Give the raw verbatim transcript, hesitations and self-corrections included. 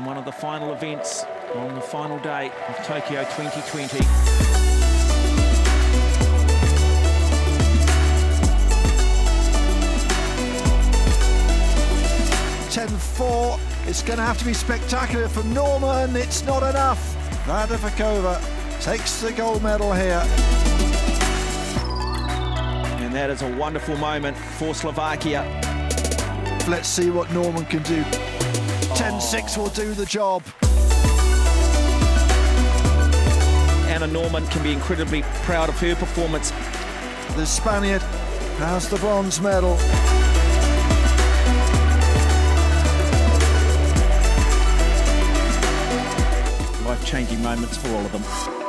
in one of the final events on the final day of Tokyo twenty twenty. ten four, it's going to have to be spectacular from Norman. It's not enough. Vadovicova takes the gold medal here. And that is a wonderful moment for Slovakia. Let's see what Norman can do. ten six will do the job. Anna Norman can be incredibly proud of her performance. The Spaniard has the bronze medal. Life-changing moments for all of them.